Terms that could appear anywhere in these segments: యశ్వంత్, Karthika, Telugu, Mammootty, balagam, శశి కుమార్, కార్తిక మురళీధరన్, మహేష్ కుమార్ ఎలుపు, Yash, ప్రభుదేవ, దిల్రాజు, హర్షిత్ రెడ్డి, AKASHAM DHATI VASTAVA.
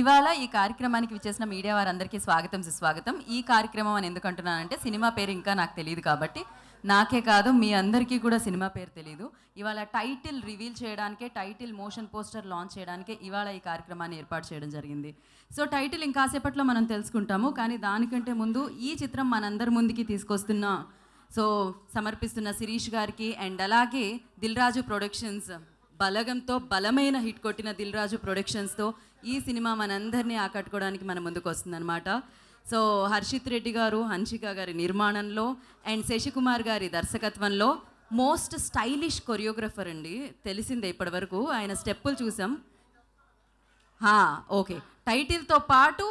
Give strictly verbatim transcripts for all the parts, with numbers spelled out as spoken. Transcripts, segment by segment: ఇవాళ ఈ కార్యక్రమానికి విచ్చేసిన మీడియా వారందరికీ స్వాగతం సుస్వాగతం. ఈ కార్యక్రమం అని ఎందుకు అంటున్నానంటే సినిమా పేరు ఇంకా నాకు తెలియదు కాబట్టి, నాకే కాదు మీ అందరికీ కూడా సినిమా పేరు తెలీదు. ఇవాళ టైటిల్ రివీల్ చేయడానికే, టైటిల్ మోషన్ పోస్టర్ లాంచ్ చేయడానికే ఇవాళ ఈ కార్యక్రమాన్ని ఏర్పాటు చేయడం జరిగింది. సో టైటిల్ ఇంకాసేపట్లో మనం తెలుసుకుంటాము, కానీ దానికంటే ముందు ఈ చిత్రం మనందరి ముందుకి తీసుకొస్తున్న, సో సమర్పిస్తున్న శిరీష్ గారికి అండ్ అలాగే దిల్రాజు ప్రొడక్షన్స్ బలగంతో, బలమైన హిట్ కొట్టిన దిల్రాజు ప్రొడక్షన్స్తో ఈ సినిమా మనందరినీ ఆకట్టుకోవడానికి మన ముందుకు వస్తుందన్నమాట. సో హర్షిత్ రెడ్డి గారు, హన్షిక గారి నిర్మాణంలో అండ్ శశి కుమార్ గారి దర్శకత్వంలో మోస్ట్ స్టైలిష్ కొరియోగ్రఫర్ అండి, తెలిసిందే ఇప్పటివరకు ఆయన స్టెప్పులు చూసాం. ఓకే, టైటిల్తో పాటు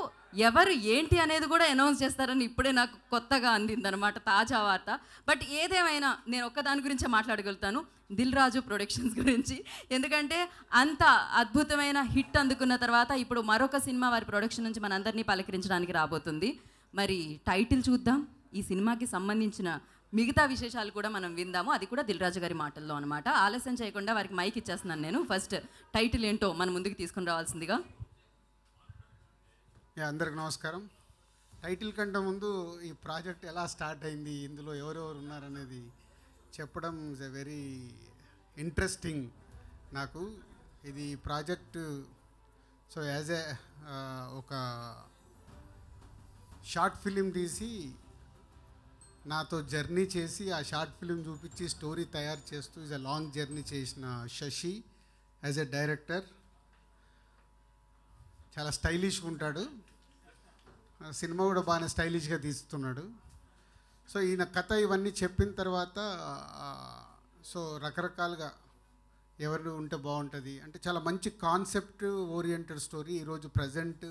ఎవరు ఏంటి అనేది కూడా అనౌన్స్ చేస్తారని ఇప్పుడే నాకు కొత్తగా అందిందనమాట, తాజా వార్త. బట్ ఏదేమైనా నేను ఒక్కదాని గురించే మాట్లాడగలుగుతాను, దిల్రాజు ప్రొడక్షన్స్ గురించి. ఎందుకంటే అంత అద్భుతమైన హిట్ అందుకున్న తర్వాత ఇప్పుడు మరొక సినిమా వారి ప్రొడక్షన్ నుంచి మనందరినీ పలకరించడానికి రాబోతుంది. మరి టైటిల్ చూద్దాం, ఈ సినిమాకి సంబంధించిన మిగతా విశేషాలు కూడా మనం విందాము, అది కూడా దిల్రాజు గారి మాటల్లో అనమాట. ఆలస్యం చేయకుండా వారికి మైక్ ఇచ్చేస్తున్నాను నేను. ఫస్ట్ టైటిల్ ఏంటో మన ముందుకు తీసుకుని రావాల్సిందిగా. అందరికి నమస్కారం. టైటిల్ కంటే ముందు ఈ ప్రాజెక్ట్ ఎలా స్టార్ట్ అయింది, ఇందులో ఎవరెవరు ఉన్నారనేది చెప్పడం ఇస్ ఎ వెరీ ఇంట్రెస్టింగ్ నాకు. ఇది ప్రాజెక్ట్ సో యాజ్ ఏ ఒక షార్ట్ ఫిలిం తీసి నాతో జర్నీ చేసి ఆ షార్ట్ ఫిలిం చూపించి స్టోరీ తయారు చేస్తూ ఇస్ ఎ లాంగ్ జర్నీ చేసిన శశి యాజ్ ఎ డైరెక్టర్ చాలా స్టైలిష్గా ఉంటాడు, సినిమా కూడా బాగానే స్టైలిష్గా తీస్తున్నాడు. సో ఈయన కథ ఇవన్నీ చెప్పిన తర్వాత సో రకరకాలుగా ఎవరు ఉంటే బాగుంటుంది అంటే చాలా మంచి కాన్సెప్ట్ ఓరియంటెడ్ స్టోరీ. ఈరోజు ప్రజెంట్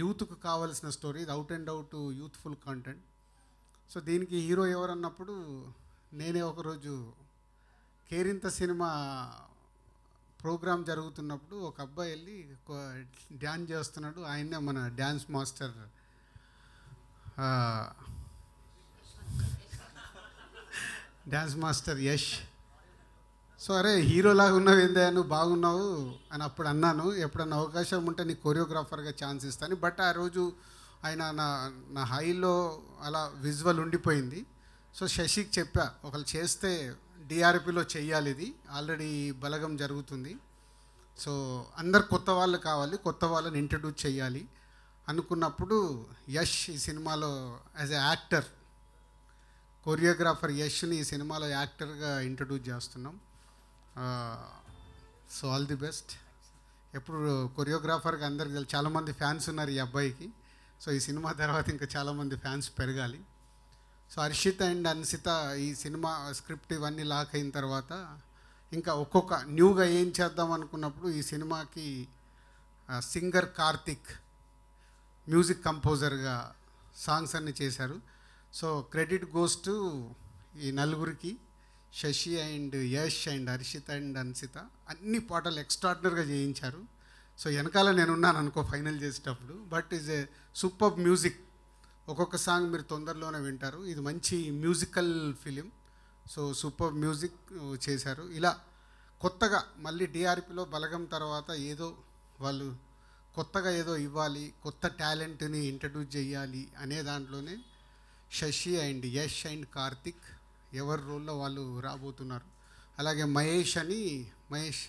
యూత్కు కావాల్సిన స్టోరీ, ఇది out and out youthful content. So దీనికి హీరో ఎవరన్నప్పుడు నేనే ఒకరోజు కేరింత సినిమా ప్రోగ్రాం జరుగుతున్నప్పుడు ఒక అబ్బాయి వెళ్ళి డ్యాన్స్ చేస్తున్నాడు, ఆయన్నే మన dance master dance master Yash. So అరే హీరోలాగా ఉన్నావు ఏందే, నువ్వు బాగున్నావు అని అప్పుడు అన్నాను. ఎప్పుడన్నా అవకాశం ఉంటే నీకు కొరియోగ్రాఫర్గా ఛాన్స్ ఇస్తాను. బట్ ఆ రోజు ఆయన నా నా హైలో అలా విజువల్ ఉండిపోయింది. సో శశికి చెప్పా, ఒకళ్ళు చేస్తే డిఆర్పిలో చేయాలి, ఇది ఆల్రెడీ బలగం జరుగుతుంది, సో అందరు కొత్త వాళ్ళు కావాలి, కొత్త వాళ్ళని ఇంట్రడ్యూస్ చేయాలి అనుకున్నప్పుడు యష్ ఈ సినిమాలో యాజ్ ఎ యాక్టర్, కొరియోగ్రాఫర్ యష్ని ఈ సినిమాలో యాక్టర్గా ఇంట్రడ్యూస్ చేస్తున్నాం. So all the best. ఎప్పుడు కొరియోగ్రాఫర్గా అందరికి చాలామంది ఫ్యాన్స్ ఉన్నారు ఈ అబ్బాయికి, సో ఈ సినిమా తర్వాత ఇంకా చాలామంది ఫ్యాన్స్ పెరగాలి. సో హర్షిత్ అండ్ అన్సిత ఈ సినిమా స్క్రిప్ట్ ఇవన్నీ లాక్ అయిన తర్వాత ఇంకా ఒక్కొక్క న్యూగా ఏం చేద్దాం అనుకున్నప్పుడు ఈ సినిమాకి సింగర్ కార్తిక్ మ్యూజిక్ కంపోజర్గా సాంగ్స్ అన్నీ చేశారు. సో క్రెడిట్ గోస్ టు ఈ నలుగురికి, Shashi and Yash and Harshith and Ansitha. అన్ని పాటలు ఎక్స్ట్రాడినరీగా చేయించారు. సో వెనకాల నేనున్నాను అనుకో ఫైనల్ చేసేటప్పుడు, but is a super music. ఒక్కొక్క సాంగ్ మీరు తొందరలోనే వింటారు. ఇది మంచి musical film, so super music చేశారు. ఇలా కొత్తగా మళ్ళీ డిఆర్పిలో బలగం తర్వాత ఏదో వాళ్ళు కొత్తగా ఏదో ఇవ్వాలి, కొత్త టాలెంట్ని ఇంట్రడ్యూస్ చేయాలి అనే దాంట్లోనే శశి అండ్ యష్ అండ్ కార్తిక్ ఎవరి రోల్లో వాళ్ళు రాబోతున్నారు. అలాగే మహేష్ అని, మహేష్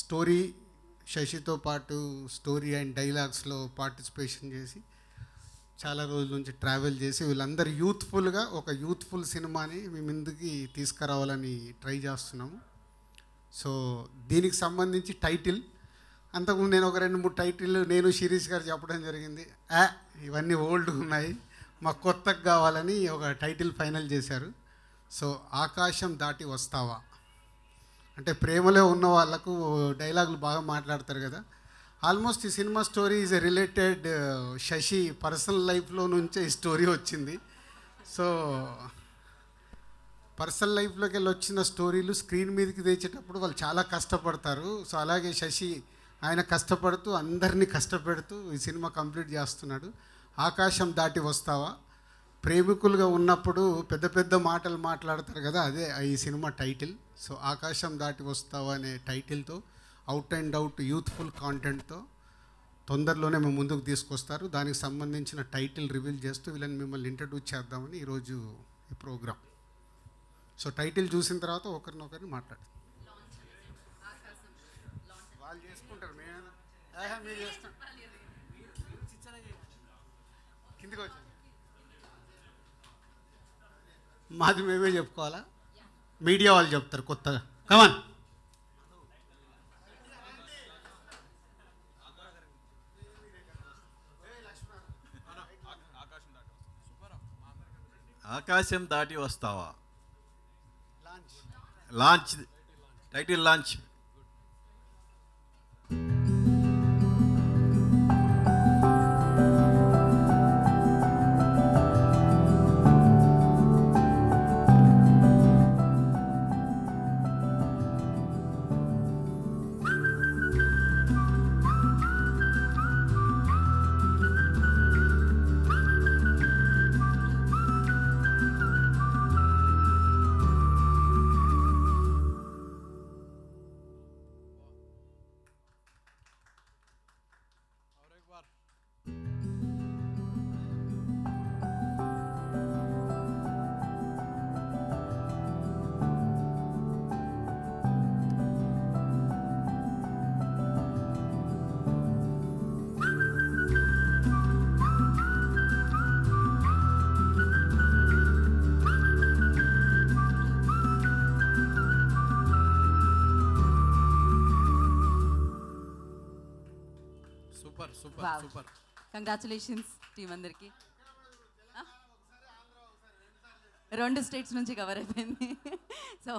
స్టోరీ శశితో పాటు స్టోరీ అండ్ డైలాగ్స్లో పార్టిసిపేషన్ చేసి చాలా రోజుల నుంచి ట్రావెల్ చేసి వీళ్ళందరూ యూత్ఫుల్గా ఒక యూత్ఫుల్ సినిమాని మేము ముందుకి తీసుకురావాలని ట్రై చేస్తున్నాము. సో దీనికి సంబంధించి టైటిల్ అంతకుముందు నేను ఒక రెండు మూడు టైటిల్ నేను శిరీష్ గారు చెప్పడం జరిగింది. ఆ ఇవన్నీ ఓల్డ్ ఉన్నాయి, మాకు కొత్తగా కావాలని ఒక టైటిల్ ఫైనల్ చేశారు. సో ఆకాశం దాటి వస్తావా అంటే ప్రేమలో ఉన్న వాళ్ళకు డైలాగులు బాగా మాట్లాడతారు కదా. ఆల్మోస్ట్ ఈ cinema story is related, Shashi personal లైఫ్లో నుంచే ఈ స్టోరీ వచ్చింది. సో పర్సనల్ లైఫ్లోకి వెళ్ళి వచ్చిన స్టోరీలు స్క్రీన్ మీదకి తెచ్చేటప్పుడు వాళ్ళు చాలా కష్టపడతారు. సో అలాగే శశి ఆయన కష్టపడుతూ అందరినీ కష్టపెడుతూ ఈ సినిమా కంప్లీట్ చేస్తున్నాడు. ఆకాశం దాటి వస్తావా, ప్రేమికులుగా ఉన్నప్పుడు పెద్ద పెద్ద మాటలు మాట్లాడతారు కదా, అదే ఈ సినిమా టైటిల్. సో ఆకాశం దాటి వస్తావా అనే టైటిల్తో అవుట్ అండ్ అవుట్ యూత్ఫుల్ కాంటెంట్తో తొందరలోనే మేము ముందుకు తీసుకొస్తారు. దానికి సంబంధించిన టైటిల్ రివీల్ చేస్తూ వీళ్ళని మిమ్మల్ని ఇంట్రడ్యూస్ చేద్దామని ఈరోజు ఈ ప్రోగ్రామ్. సో టైటిల్ చూసిన తర్వాత ఒకరినొకరిని మాట్లాడు వాళ్ళు చేసుకుంటారు. మేము చేస్తాం కిందికి వచ్చి మాది మేమే చెప్పుకోవాలా, మీడియా వాళ్ళు చెప్తారు కొత్తగా. కమాన్ Aakasam Daati Vasthava launch, title launch. Congratulations team అందరికి. రెండు స్టేట్స్ నుంచి కవర్ అయిపోయింది. So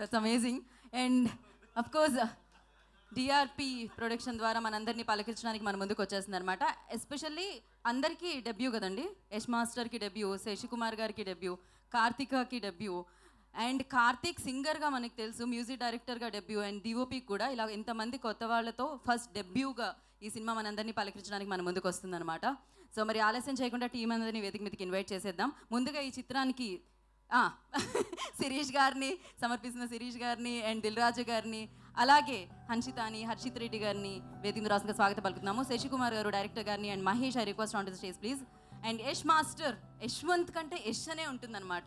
that's amazing. And of course DRP production ద్వారా మనందరినీ పలకరించడానికి మన ముందుకు వచ్చేస్తుంది అనమాట. ఎస్పెషల్లీ అందరికీ డెబ్యూ కదండి, యష్ మాస్టర్కి డెబ్యూ, శశి కుమార్ గారికి డెబ్యూ, కార్తికకి డెబ్యూ. అండ్ కార్తిక్ సింగర్గా మనకు తెలుసు, మ్యూజిక్ డైరెక్టర్గా డెబ్యూ, అండ్ డిఓపి కూడా. ఇలా ఇంతమంది కొత్త వాళ్ళతో ఫస్ట్ డెబ్యూగా ఈ సినిమా మనందరినీ పలకరించడానికి మన ముందుకు వస్తుందన్నమాట. సో మరి ఆలస్యం చేయకుండా టీం అందరినీ వేదిక మీదకి ఇన్వైట్ చేసేద్దాం. ముందుగా ఈ చిత్రానికి శిరీష్ గారిని సమర్పిస్తున్న శిరీష్ గారిని అండ్ దిల్రాజు గారిని, అలాగే హన్షితాని, హర్షిత్ రెడ్డి గారిని వేదిక రాష్ట్రంగా స్వాగతం పలుకుతున్నాము. శశికుమార్ గారు డైరెక్టర్ గారిని and Mahesh, I request on to the stage please. And Yash master, యశ్వంత్ కంటే యష్ అనే ఉంటుందన్నమాట.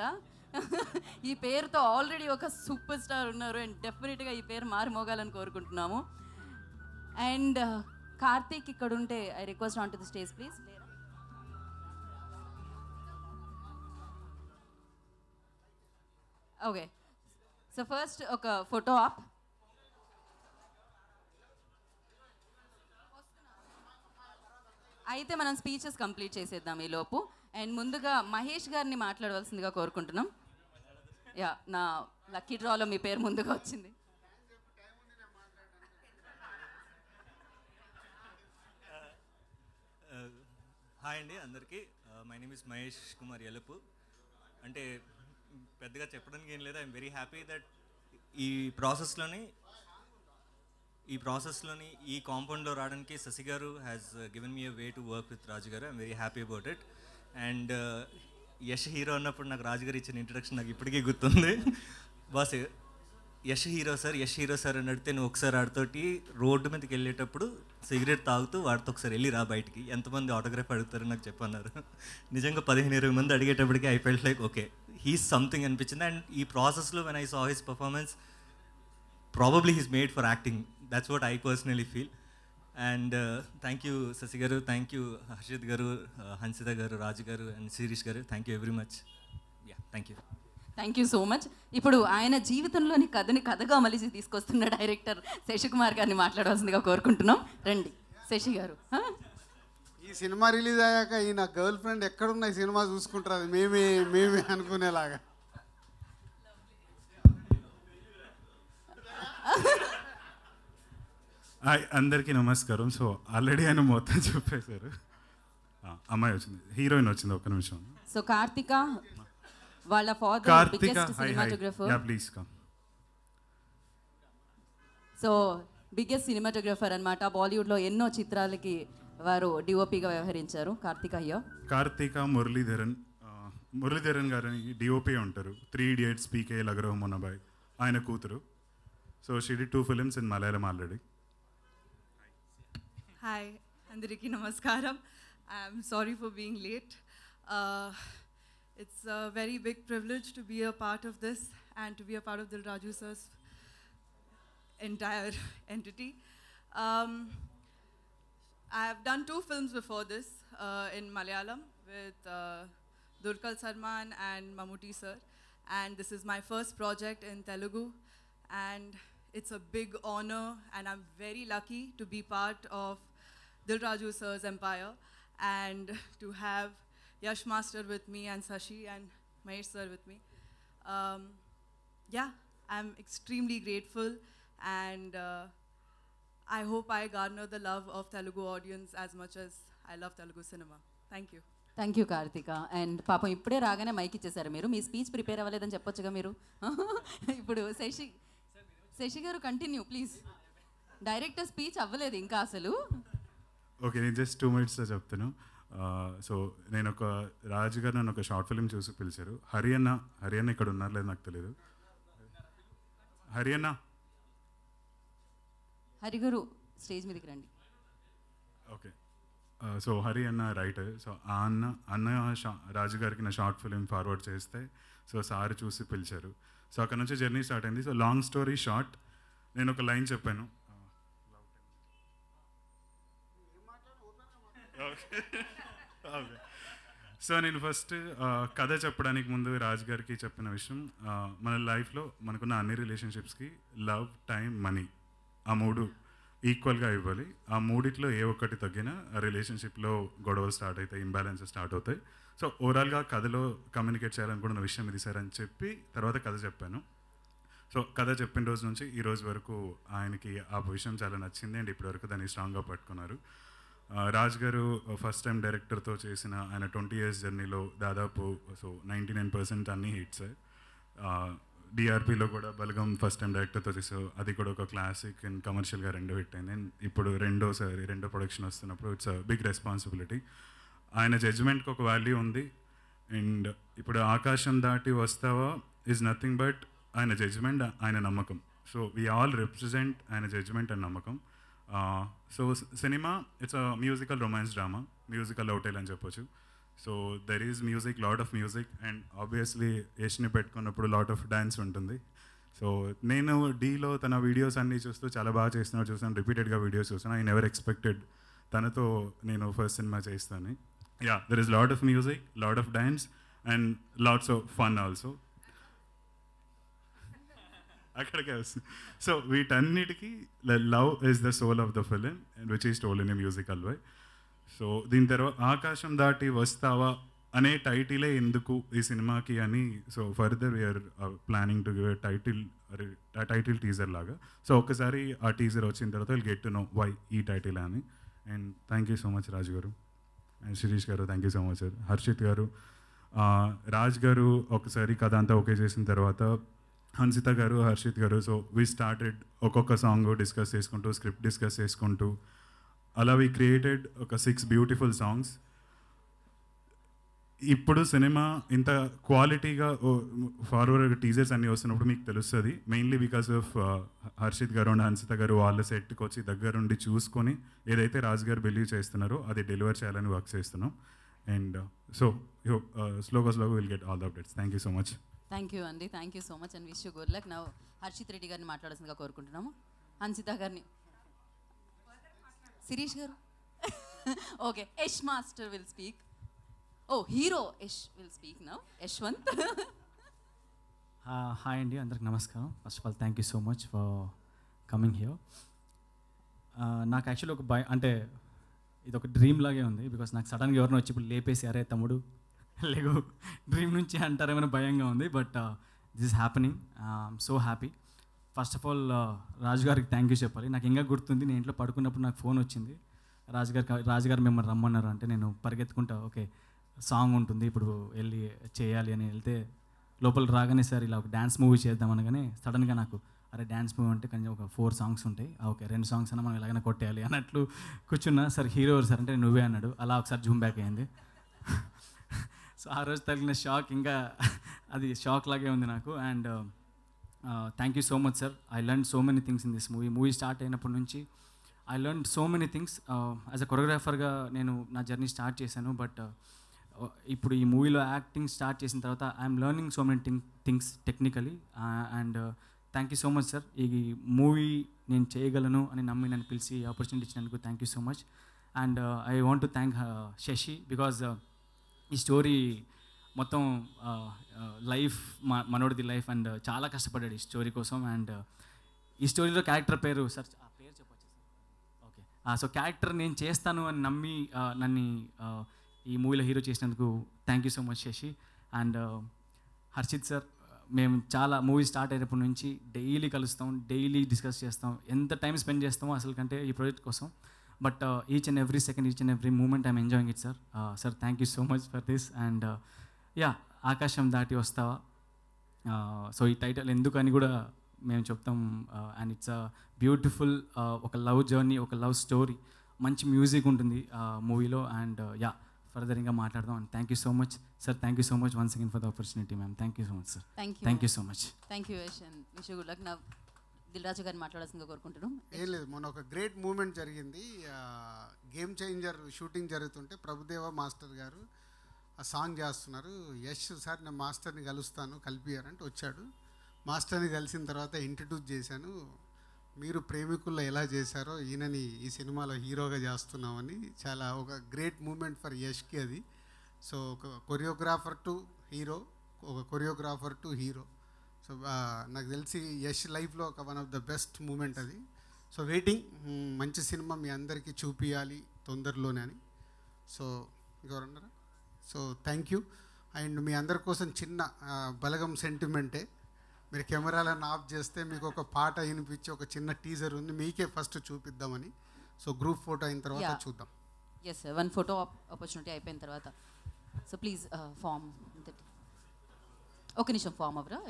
ఈ పేరుతో ఆల్రెడీ ఒక సూపర్ స్టార్ ఉన్నారు అండ్ డెఫినెట్గా ఈ పేరు మారుమోగాలని కోరుకుంటున్నాము. అండ్ కార్తీక్ ఇక్కడ ఉంటే I request on to the stage please. Okay, so first ఒక ఫోటో ఆప్. అయితే మనం స్పీచెస్ కంప్లీట్ చేసేద్దాం ఈలోపు. అండ్ ముందుగా మహేష్ గారిని మాట్లాడవలసిందిగా కోరుకుంటున్నాం. యా, నా లక్కీ డ్రాలో మీ పేరు ముందుగా వచ్చింది. హాయ్ అండి అందరికీ, my name is మహేష్ కుమార్ ఎలుపు. అంటే పెద్దగా చెప్పడానికి ఏం లేదు, ఐఎమ్ వెరీ హ్యాపీ దట్ ఈ ప్రాసెస్లోని ఈ ప్రాసెస్లోని ఈ కాంపౌండ్లో రావడానికి శశి గారు has given me a way to work with రాజుగారు. I'm very happy about it. And Yash hero అన్నప్పుడు నాకు రాజుగారు ఇచ్చిన ఇంట్రడక్షన్ నాకు ఇప్పటికీ గుర్తుంది. Boss Yash hero sir, Yash hero sir అని అడిగితే నువ్వు ఒకసారి ఆడితోటి రోడ్డు మీదకి వెళ్ళేటప్పుడు సిగరెట్ తాగుతూ వాడితో ఒకసారి వెళ్ళి రా బయటికి, ఎంతమంది ఆటోగ్రాఫ్ అడుగుతారని నాకు చెప్పన్నారు. నిజంగా పదిహేను ఇరవై మంది అడిగేటప్పటికి I felt like okay he's something అనిపించింది. అండ్ ఈ ప్రాసెస్లో when I saw his performance, probably he's made for acting, that's what I personally feel. And thank you Shashi గారు, థ్యాంక్ యూ హర్షిత్ గారు, హన్సిత గారు, రాజు గారు అండ్ శిరీష్ గారు, thank you very much. Yeah, thank you. Thank you so much. ఇప్పుడు ఆయన జీవితంలోని కథని కథగా మలిచి తీసుకొస్తున్న డైరెక్టర్ శశికుమార్ గారిని మాట్లాడవలసిందిగా కోరుకుంటున్నాం. రండి శశి గారు. ఈ సినిమా రిలీజ్ అయ్యాక ఈయన గర్ల్ ఫ్రెండ్ ఎక్కడున్న ఈ సినిమా చూసుకుంటారు, అది మేమే మేమే అనుకునేలాగా. అందరికీ నమస్కారం. సో ఆల్రెడీ ఆయన మొత్తం చెప్పేశారు. అమ్మాయి వచ్చింది, హీరోయిన్ వచ్చింది, ఒక్క నిమిషం. సో కార్తిక వాళ్ళ father biggest cinematographer. Yeah please come. So biggest cinematographer అన్నమాట. బాలీవుడ్ లో ఎన్నో చిత్రాలకి వారు డిఓపిగా వ్యవహరించారు. కార్తిక హియర్. కార్తిక మురళీధరన్, మురళీధరన్ గారు డిఓపి ఉంటారు. త్రీ ఇడియట్స్, పీకే లగరహమోనబాయ్ ఆయన కూతురు. So she did two films in Malayalam already. Hi, Andariki Namaskaram. I'm sorry for being late. Uh, it's a very big privilege to be a part of this and to be a part of Dilraju sir's entire entity. Um, I have done two films before this uh, in Malayalam with uh, Durkal Sarman and Mammootty sir. And this is my first project in Telugu. And it's a big honor, and I'm very lucky to be part of Dilraju sir's empire and to have Yash Master with me and Sashi and Mahesh sir with me. Um, yeah, I'm extremely grateful, and uh, I hope I garner the love of Telugu audience as much as I love Telugu cinema. Thank you. Thank you, Karthika. And Papa, Ippude Ragane mic ichchesaru meeru. Mee speech prepare avvaledani cheppochuga meeru. Ippudu Sashi. Sashi garu continue, please. Director speech avvaledu inka asalu. Okay, నేను just two మినిట్స్లో చెప్తాను. So నేను ఒక రాజుగారు నన్ను ఒక short film చూసి పిలిచారు. హరియన్న హరియన్న ఇక్కడ ఉన్నారు లేదు నాకు తెలియదు. హరియన్న హరిగారు స్టేజ్ మీదకి రండి. ఓకే, సో హరియన్న రైటర్. సో ఆ అన్న అన్న రాజుగారికి నా షార్ట్ ఫిల్మ్ ఫార్వర్డ్ చేస్తే సో సార్ చూసి పిలిచారు. సో అక్కడ నుంచి జర్నీ స్టార్ట్ అయింది. సో లాంగ్ స్టోరీ షార్ట్, నేను ఒక లైన్ చెప్పాను. సో నేను ఫస్ట్ కథ చెప్పడానికి ముందు రాజుగారికి చెప్పిన విషయం, మన లైఫ్లో మనకున్న అన్ని రిలేషన్షిప్స్కి లవ్, టైం, మనీ ఆ మూడు ఈక్వల్గా ఇవ్వాలి. ఆ మూడిట్లో ఏ ఒక్కటి తగ్గినా ఆ రిలేషన్షిప్లో గొడవలు స్టార్ట్ అవుతాయి, ఇంబ్యాలెన్సెస్ స్టార్ట్ అవుతాయి. సో ఓవరాల్గా కథలో కమ్యూనికేట్ చేయాలనుకున్న విషయం ఇది సార్ అని చెప్పి తర్వాత కథ చెప్పాను. సో కథ చెప్పిన రోజు నుంచి ఈ రోజు వరకు ఆయనకి ఆ విషయం చాలా నచ్చింది అండ్ ఇప్పటివరకు దాన్ని స్ట్రాంగ్గా పట్టుకున్నారు. రాజుగారు ఫస్ట్ టైం డైరెక్టర్తో చేసిన ఆయన ట్వంటీ ఇయర్స్ జర్నీలో దాదాపు సో నైంటీ నైన్ పర్సెంట్ అన్నీ హిట్స్. డిఆర్పిలో కూడా బలగం ఫస్ట్ టైం డైరెక్టర్తో చేసావు, అది కూడా ఒక క్లాసిక్ అండ్ కమర్షియల్గా రెండో హిట్ అయింది. అండ్ ఇప్పుడు రెండోసారి రెండో ప్రొడక్షన్ వస్తున్నప్పుడు ఇట్స్ బిగ్ రెస్పాన్సిబిలిటీ. ఆయన జడ్జ్మెంట్కి ఒక వాల్యూ ఉంది. అండ్ ఇప్పుడు Aakasam Daati Vasthava is nothing but ఆయన జడ్జ్మెంట్, ఆయన నమ్మకం. సో వీ ఆల్ రిప్రజెంట్ ఆయన జడ్జ్మెంట్ అండ్ నమ్మకం. So cinema it's a musical romance drama, musical అవుటైల్ అని చెప్పొచ్చు. So there is music, lot of music, and obviously యష్ని పెట్టుకున్నప్పుడు లాట్ ఆఫ్ డ్యాన్స్ ఉంటుంది. సో నేను డీలో తన వీడియోస్ అన్నీ చూస్తూ చాలా బాగా చేస్తున్నాడు చూసాను, రిపీటెడ్గా వీడియోస్ చూసాను. ఐ నెవర్ ఎక్స్పెక్టెడ్ తనతో నేను ఫస్ట్ సినిమా చేస్తాను. Yeah, there is lot of music, lot of dance and lots of fun also. అక్కడికే వస్తుంది. సో వీటన్నిటికీ love is the soul of the film and which is told in a musical way. So దీని తర్వాత ఆకాశం దాటి వస్తావా అనే టైటిలే ఎందుకు ఈ సినిమాకి అని so further we're planning to give a title title teaser లాగా. సో ఒకసారి ఆ టీజర్ వచ్చిన తర్వాత will get to know why ఈ టైటిల్ అని. And thank you so much Raju గారు అండ్ శిరీష్ గారు, thank you so much sir. Harshith గారు, రాజ్ గారు ఒకసారి కథ అంతా ఓకే చేసిన తర్వాత హన్సిత గారు, హర్షిత్ గారు, సో వీ స్టార్టెడ్ ఒక్కొక్క సాంగ్ డిస్కస్ చేసుకుంటూ, స్క్రిప్ట్ డిస్కస్ చేసుకుంటూ, అలా వీ క్రియేటెడ్ ఒక సిక్స్ బ్యూటిఫుల్ సాంగ్స్. ఇప్పుడు సినిమా ఇంత క్వాలిటీగా ఫార్వర్డ్ టీజర్స్ అన్నీ వస్తున్నప్పుడు మీకు తెలుస్తుంది, మెయిన్లీ బికాస్ ఆఫ్ హర్షిత్ గారు అండ్ హన్సిత గారు. వాళ్ళ సెట్కి వచ్చి దగ్గరుండి చూసుకొని ఏదైతే రాజ్ గారు బిలీవ్ చేస్తున్నారో అది డెలివర్ చేయాలని వర్క్ చేస్తున్నాం. అండ్ సో స్లోగా స్లోగా will get all the updates. Thank you so much. Thank you అండి, thank you so much and wish you good luck. నా హర్షిత్ రెడ్డి గారిని మాట్లాడాల్సిందిగా కోరుకుంటున్నాము. హన్సిత గారిని శిరీష్ గారు. Okay, Yash master will speak. Oh hero Yash will speak now. యశ్వంత్. Hi అండి, అందరికి నమస్కారం. First of all thank you so much for coming here. నాకు యాక్చువల్లీ ఒక బై అంటే ఇది ఒక డ్రీమ్ లాగే ఉంది, బికాస్ నాకు సడన్గా ఎవరినో వచ్చి ఇప్పుడు లేపేసి అరే తమ్ముడు లేకు డ్రీమ్ నుంచి అంటారేమైనా భయంగా ఉంది, but this is happening. I'm so happy. First of all రాజుగారికి థ్యాంక్ యూ చెప్పాలి. నాకు ఇంకా గుర్తుంది, నేను ఇంట్లో పడుకున్నప్పుడు నాకు ఫోన్ వచ్చింది, రాజుగారు రాజుగారు మిమ్మల్ని రమ్మన్నారు అంటే నేను పరిగెత్తుకుంటా ఓకే సాంగ్ ఉంటుంది ఇప్పుడు వెళ్ళి చేయాలి అని వెళ్తే, లోపల రాగానే సార్ ఇలా ఒక డ్యాన్స్ మూవీ చేద్దాం అనగానే సడన్గా నాకు అరే డ్యాన్స్ మూవీ అంటే కొంచెం ఒక ఫోర్ సాంగ్స్ ఉంటాయి, ఓకే రెండు సాంగ్స్ అన్న మనం ఇలాగైనా కొట్టేయాలి అన్నట్లు కూర్చున్నా. సార్ హీరో సార్ అంటే నువ్వే అన్నాడు, అలా ఒకసారి జూమ్ బ్యాక్ అయింది. సో ఆ రోజు తగిలిన షాక్ ఇంకా అది షాక్ లాగే ఉంది నాకు. And thank you so much sir. I learn so many things in this movie. Movie start అయినప్పటి నుంచి I learned so many things. Uh, as a choreographer, ga nenu na journey start chesanu, but uh, ippudu ee movie lo acting start chesin tarvata I am learning so many things technically uh, and uh, thank you so much sir. Ee movie nen cheyagalanu ani nammi nannu pilisi opportunity ichinanduku thank you so much. And uh, I want to thank uh, Sashi because uh, ee story మొత్తం life మా మనోడిది life and చాలా కష్టపడ్డాడు ఈ story కోసం. And ఈ స్టోరీలో character పేరు సార్ ఆ పేరు చెప్పొచ్చు సార్ ఓకే. సో క్యారెక్టర్ నేను చేస్తాను అని నమ్మి నన్ను ఈ మూవీలో హీరో చేసినందుకు thank you so much Sashi. And Harshith sir మేము చాలా మూవీ స్టార్ట్ అయినప్పటి నుంచి డైలీ కలుస్తాం, డైలీ డిస్కస్ చేస్తాం, ఎంత టైం స్పెండ్ చేస్తామో అసలు కంటే ఈ ప్రాజెక్ట్ కోసం. But each and every second, each and every moment I'm enjoying it sir. Sir thank you so much for this. And yeah Aakasam Daati వస్తావా, సో ఈ టైటిల్ ఎందుకు అని కూడా మేము చెప్తాం. అండ్ ఇట్స్ అ బ్యూటిఫుల్ ఒక లవ్ జర్నీ, ఒక లవ్ స్టోరీ, మంచి మ్యూజిక్ ఉంటుంది మూవీలో. అండ్ యా ఫర్దర్గా మాట్లాడదాం. And thank you so much sir, thank you so much once again for the opportunity ma'am. Thank you so much sir, thank you so much. Thank you Yash and wish you good luck. నా దిల్రాజా గారిని మాట్లాడాల్సిందిగా కోరుకుంటున్నాం. ఏం లేదు, మొన్న ఒక great moment జరిగింది. Game changer shooting జరుగుతుంటే ప్రభుదేవ మాస్టర్ గారు ఆ సాంగ్ చేస్తున్నారు. యశ్ సార్ నేను మాస్టర్ని కలుస్తాను కలిపియారంటే వచ్చాడు. మాస్టర్ని కలిసిన తర్వాత ఇంట్రడ్యూస్ చేశాను, మీరు ప్రేమికుల్లో ఎలా చేశారో ఈయనని ఈ సినిమాలో హీరోగా చేస్తున్నామని. చాలా ఒక గ్రేట్ మూమెంట్ ఫర్ యష్కి అది. సో ఒక కొరియోగ్రాఫర్ టు హీరో, ఒక కొరియోగ్రాఫర్ టు హీరో. సో నాకు తెలిసి యష్ లైఫ్లో ఒక one of the best moment అది. సో వెయిటింగ్ మంచి సినిమా మీ అందరికీ చూపియాలి తొందరలోనే అని. సో ఎవరన్నారా, సో థ్యాంక్ యూ. అండ్ మీ అందరి కోసం చిన్న బలగం సెంటిమెంటే, మీరు కెమెరాలను ఆఫ్ చేస్తే మీకు ఒక పాట వినిపించి ఒక చిన్న టీజర్ ఉంది, మీకే ఫస్ట్ చూపిద్దామని. సో గ్రూప్ ఫోటో అయిన తర్వాత చూద్దాం. Yes sir, one photo opportunity అయిపోయిన తర్వాత. సో ప్లీజ్ ఫామ్, ఒక నిమిషం ఫామ్ అవరా.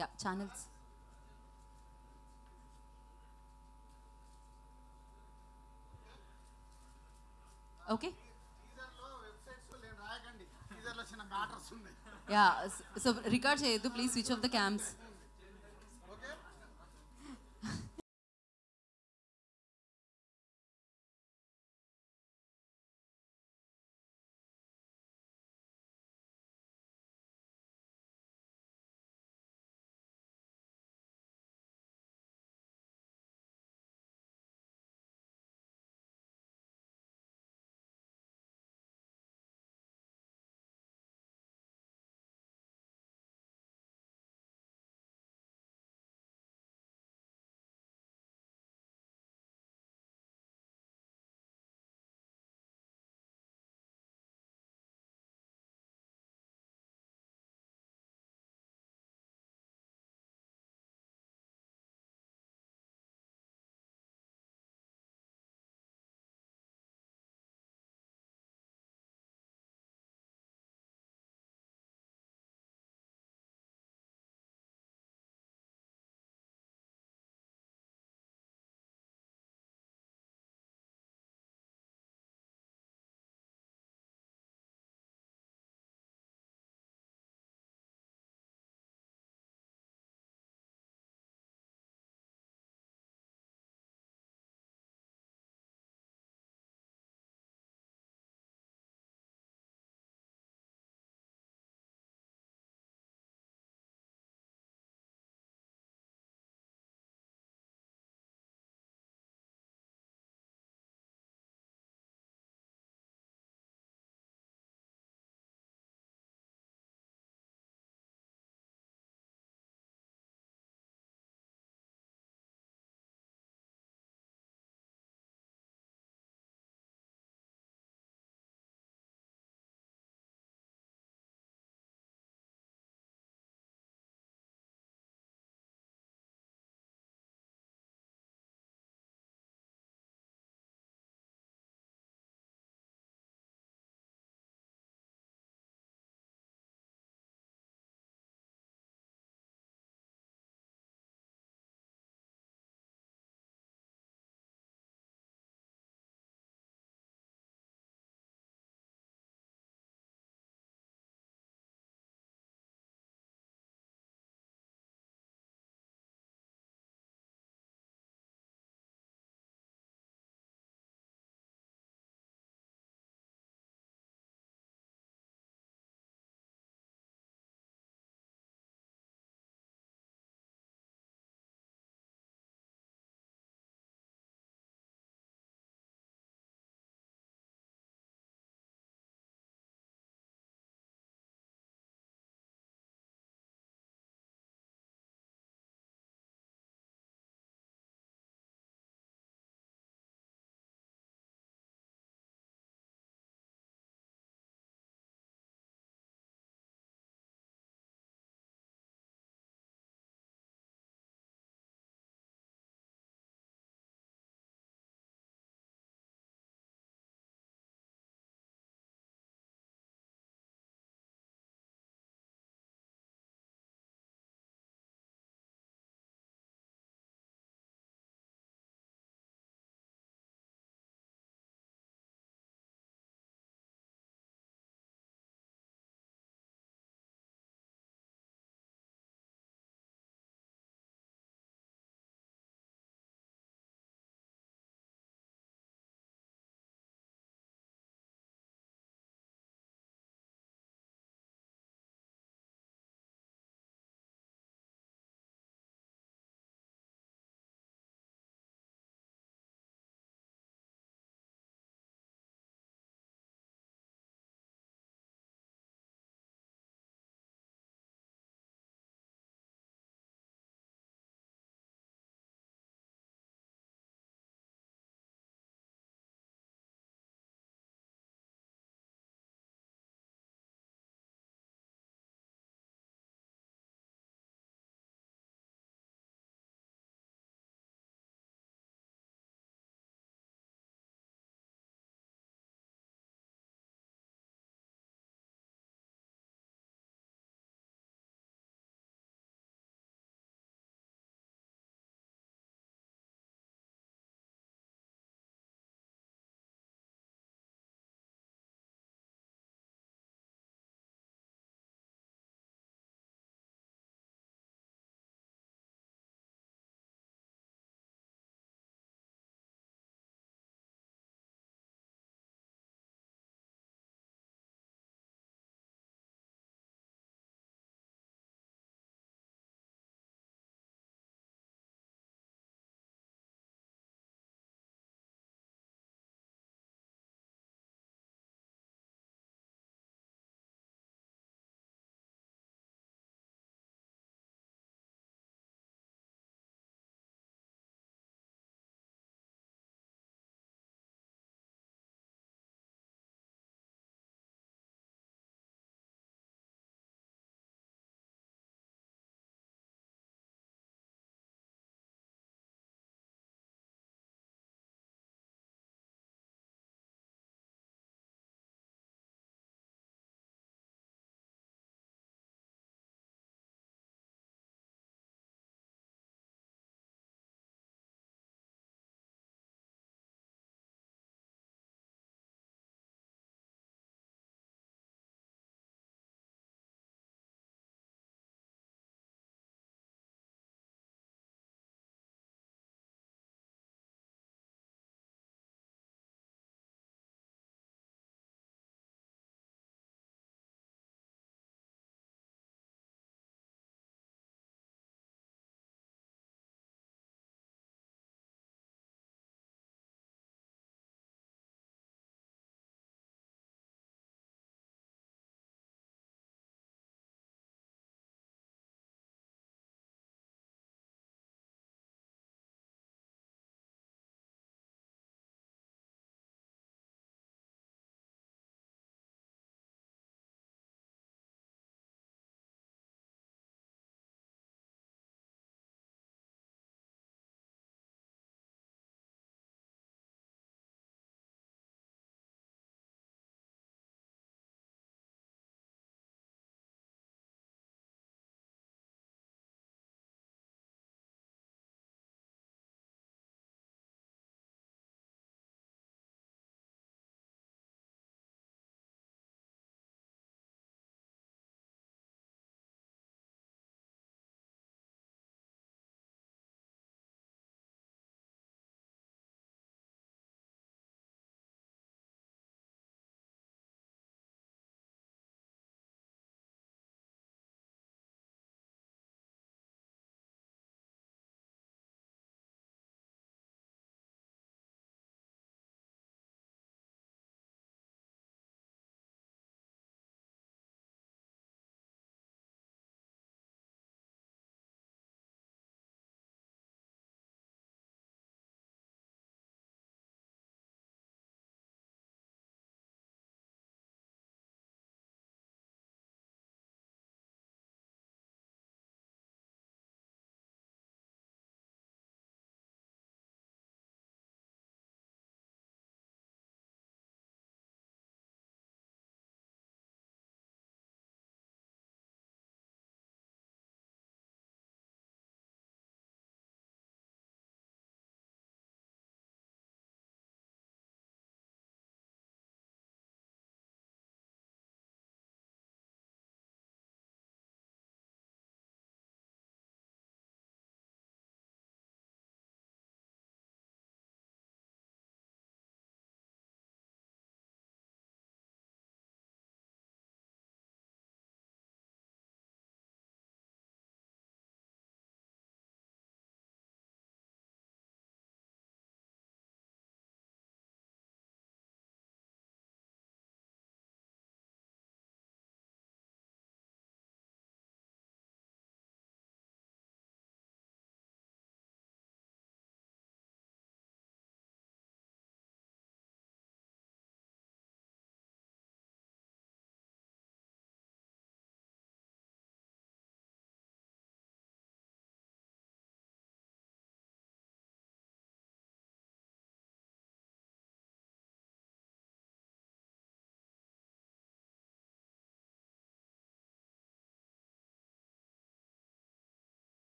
Yeah, channels. Okay. Yeah, so regard cheyodu, please switch off the cams.